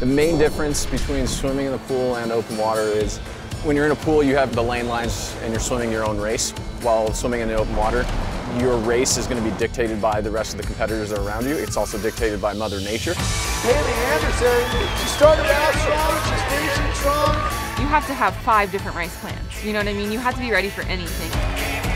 The main difference between swimming in the pool and open water is when you're in a pool, you have the lane lines and you're swimming your own race. While swimming in the open water, your race is going to be dictated by the rest of the competitors around you. It's also dictated by Mother Nature. Haley Anderson, she started out strong, she's finishing strong. You have to have 5 different race plans. You know what I mean? You have to be ready for anything.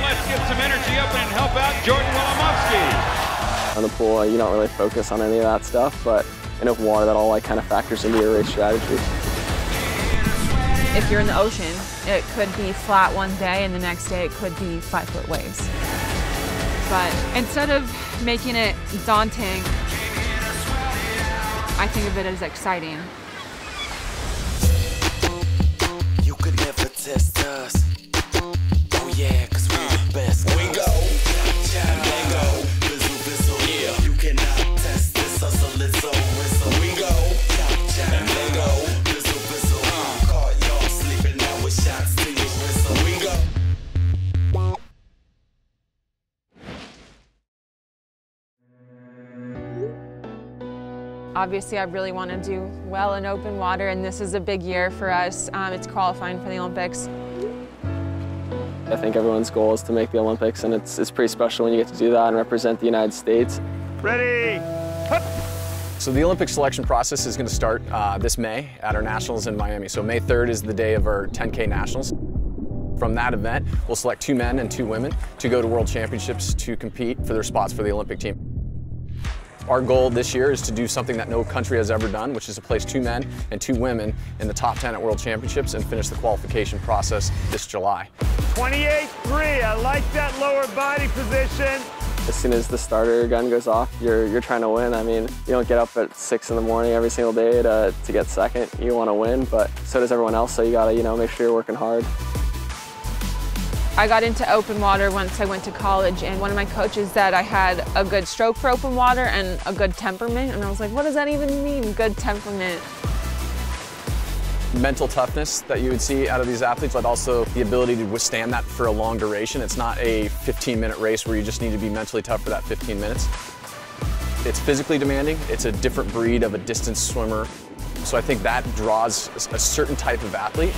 Let's get some energy up and help out Jordan Wilimovsky. On the pool, you don't really focus on any of that stuff, but in open water, that all like kind of factors into your race strategy. If you're in the ocean, it could be flat one day, and the next day it could be 5-foot waves. But instead of making it daunting, I think of it as exciting. You could never test us. Oh yeah, 'cause we're the best. We go. Django. Bizzle, bizzle. Yeah. You cannot test this. Us a little whistle. We go. Django. Bizzle, bizzle. Caught y'all sleeping now with shots to your whistle. We go. Obviously, I really want to do well in open water, and this is a big year for us. It's qualifying for the Olympics. I think everyone's goal is to make the Olympics, and it's pretty special when you get to do that and represent the United States. Ready, hop. So the Olympic selection process is going to start this May at our nationals in Miami. So May 3rd is the day of our 10K nationals. From that event, we'll select 2 men and 2 women to go to World Championships to compete for their spots for the Olympic team. Our goal this year is to do something that no country has ever done, which is to place 2 men and 2 women in the top 10 at World Championships and finish the qualification process this July. 28-3, I like that lower body position. As soon as the starter gun goes off, you're trying to win. I mean, you don't get up at 6 in the morning every single day to get second. You want to win, but so does everyone else, so you gotta, make sure you're working hard. I got into open water once I went to college, and one of my coaches said I had a good stroke for open water and a good temperament, and I was like, what does that even mean, good temperament? Mental toughness that you would see out of these athletes, but also the ability to withstand that for a long duration. It's not a 15-minute race where you just need to be mentally tough for that 15 minutes. It's physically demanding. It's a different breed of a distance swimmer. So I think that draws a certain type of athlete.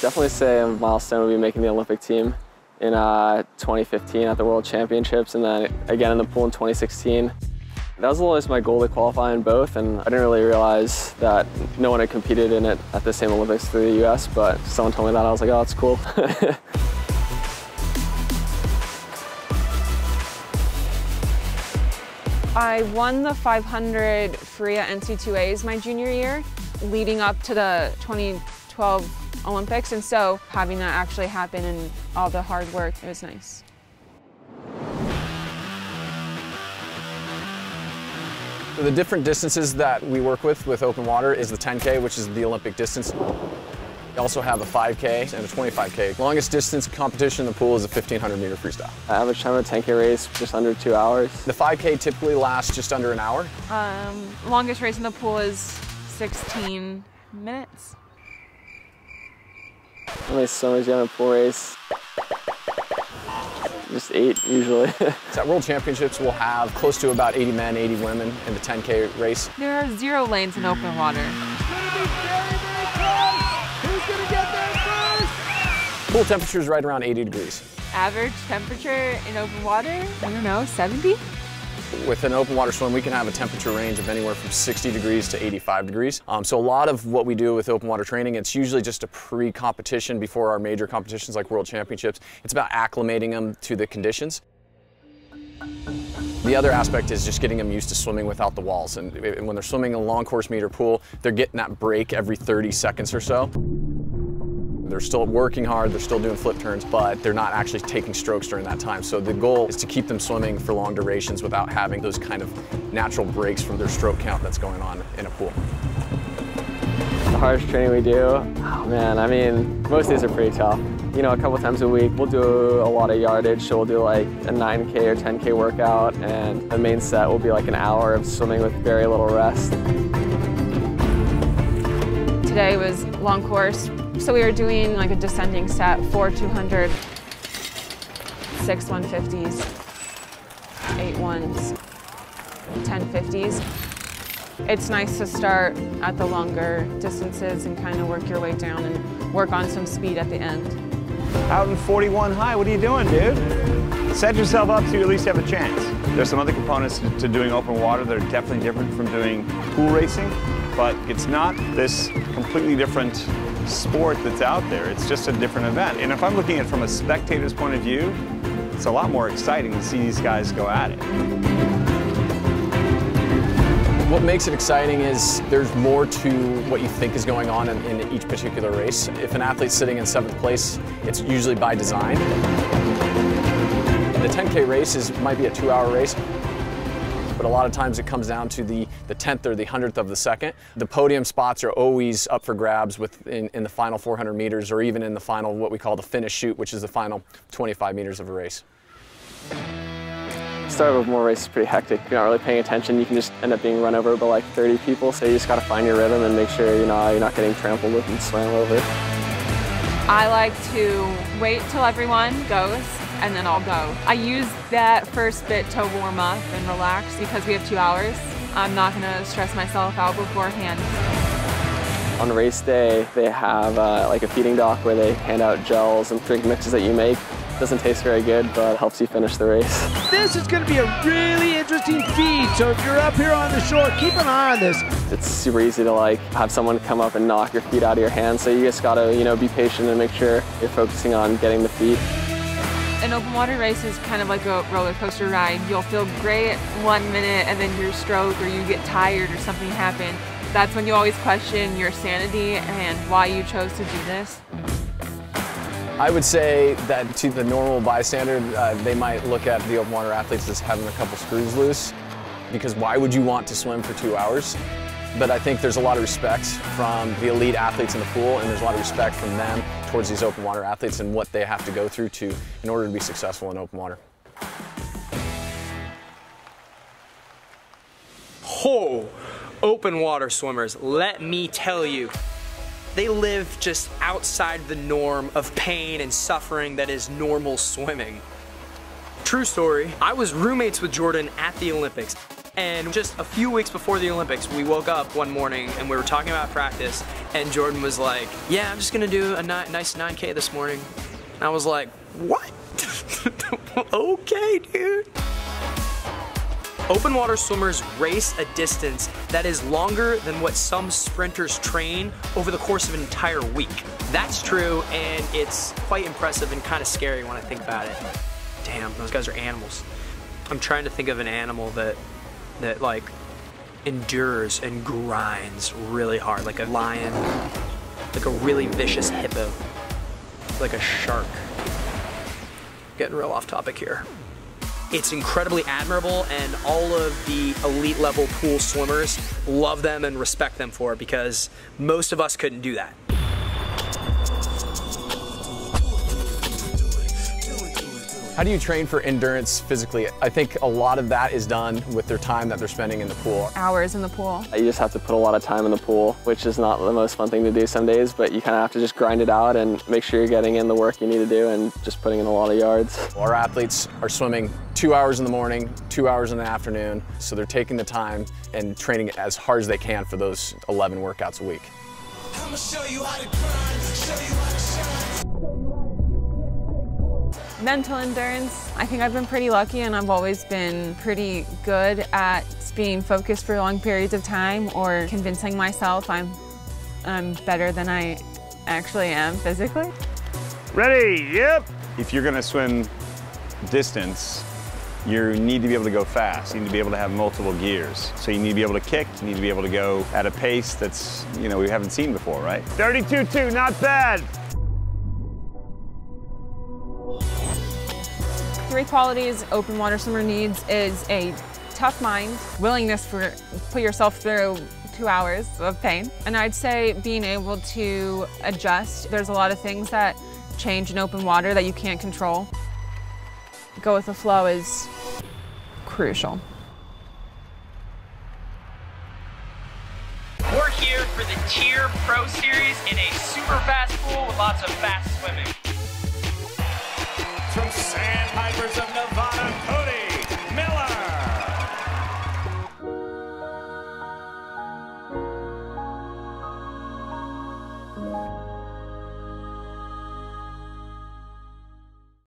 Definitely say a milestone would be making the Olympic team in 2015 at the World Championships, and then again in the pool in 2016. That was always my goal, to qualify in both, and I didn't really realize that no one had competed in it at the same Olympics through the US, but someone told me that, and I was like, oh, that's cool. I won the 500 free at NC2As my junior year, leading up to the 2012 Olympics, and so having that actually happen and all the hard work, it was nice. The different distances that we work with open water is the 10K, which is the Olympic distance. We also have a 5K and a 25K. Longest distance competition in the pool is a 1,500-meter freestyle. Average time of a 10K race, just under 2 hours. The 5K typically lasts just under an hour. Longest race in the pool is 16 minutes. Only so much on a pool race. Just 8 usually. At World Championships, we'll have close to about 80 men, 80 women in the 10K race. There are 0 lanes in open water. It's gonna be very, very close. Who's gonna get there first? Pool temperature is right around 80 degrees. Average temperature in open water, I don't know, 70? With an open water swim, we can have a temperature range of anywhere from 60 degrees to 85 degrees. So a lot of what we do with open water training, it's usually just a pre-competition before our major competitions like World Championships. It's about acclimating them to the conditions. The other aspect is just getting them used to swimming without the walls. And when they're swimming in a long course meter pool, they're getting that break every 30 seconds or so. They're still working hard, they're still doing flip turns, but they're not actually taking strokes during that time. So the goal is to keep them swimming for long durations without having those kind of natural breaks from their stroke count that's going on in a pool. The hardest training we do, oh man, I mean, most days are pretty tough. You know, a couple times a week, we'll do a lot of yardage, so we'll do like a 9K or 10K workout, and the main set will be like an hour of swimming with very little rest. Today was long course, so we were doing like a descending set, 4 200s, 6 150s, 8 1s, 10 50s. it's nice to start at the longer distances and kind of work your way down and work on some speed at the end. Out in 41 high, what are you doing, dude? Set yourself up so you at least have a chance. There's some other components to doing open water that are definitely different from doing pool racing, but it's not this completely different sport that's out there. It's just a different event. And if I'm looking at it from a spectator's point of view, it's a lot more exciting to see these guys go at it. What makes it exciting is there's more to what you think is going on in each particular race. If an athlete's sitting in 7th place, it's usually by design. The 10K race might be a 2-hour race, but a lot of times it comes down to the 10th or the 100th of the second. The podium spots are always up for grabs in the final 400 meters or even in the final, what we call the finish shoot, which is the final 25 meters of a race. Start with more races pretty hectic. You're not really paying attention. You can just end up being run over by like 30 people. So you just got to find your rhythm and make sure you're not getting trampled and slammed over. I like to wait till everyone goes and then I'll go. I use that first bit to warm up and relax because we have 2 hours. I'm not going to stress myself out beforehand. On race day, they have like a feeding dock where they hand out gels and drink mixes that you make. Doesn't taste very good, but helps you finish the race. This is going to be a really interesting feed, so if you're up here on the shore, keep an eye on this. It's super easy to like have someone come up and knock your feet out of your hands, so you just got to be patient and make sure you're focusing on getting the feed. An open water race is kind of like a roller coaster ride. You'll feel great 1 minute, and then your stroke or you get tired or something happens. That's when you always question your sanity and why you chose to do this. I would say that to the normal bystander, they might look at the open water athletes as having a couple screws loose, because why would you want to swim for 2 hours? But I think there's a lot of respect from the elite athletes in the pool, and there's a lot of respect from them towards these open water athletes and what they have to go through in order to be successful in open water. Oh, open water swimmers, let me tell you. They live just outside the norm of pain and suffering that is normal swimming. True story, I was roommates with Jordan at the Olympics, and just a few weeks before the Olympics, we woke up one morning and we were talking about practice, and Jordan was like, yeah, I'm just gonna do a nice 9K this morning. And I was like, what? Okay, dude. Open water swimmers race a distance that is longer than what some sprinters train over the course of an entire week. That's true, and it's quite impressive and kind of scary when I think about it. Damn, those guys are animals. I'm trying to think of an animal that like endures and grinds really hard, like a lion, like a really vicious hippo, like a shark. Getting real off topic here. It's incredibly admirable, and all of the elite level pool swimmers love them and respect them for it, because most of us couldn't do that. How do you train for endurance physically? I think a lot of that is done with their time that they're spending in the pool. Hours in the pool. You just have to put a lot of time in the pool, which is not the most fun thing to do some days, but you kind of have to just grind it out and make sure you're getting in the work you need to do and just putting in a lot of yards. Our athletes are swimming 2 hours in the morning, 2 hours in the afternoon, so they're taking the time and training as hard as they can for those 11 workouts a week. I'm gonna show you how to grind, show you how to shine. Mental endurance. I think I've been pretty lucky, and I've always been pretty good at being focused for long periods of time or convincing myself I'm better than I actually am physically. Ready, yep. If you're gonna swim distance, you need to be able to go fast. You need to be able to have multiple gears. So you need to be able to kick, you need to be able to go at a pace that's, we haven't seen before, right? 32-2, not bad. Three qualities open water swimmer needs is a tough mind, willingness to put yourself through 2 hours of pain, and I'd say being able to adjust. There's a lot of things that change in open water that you can't control. Go with the flow is crucial. We're here for the Tier Pro Series in a super fast pool with lots of fast swimming. From sandpipers of Nevada.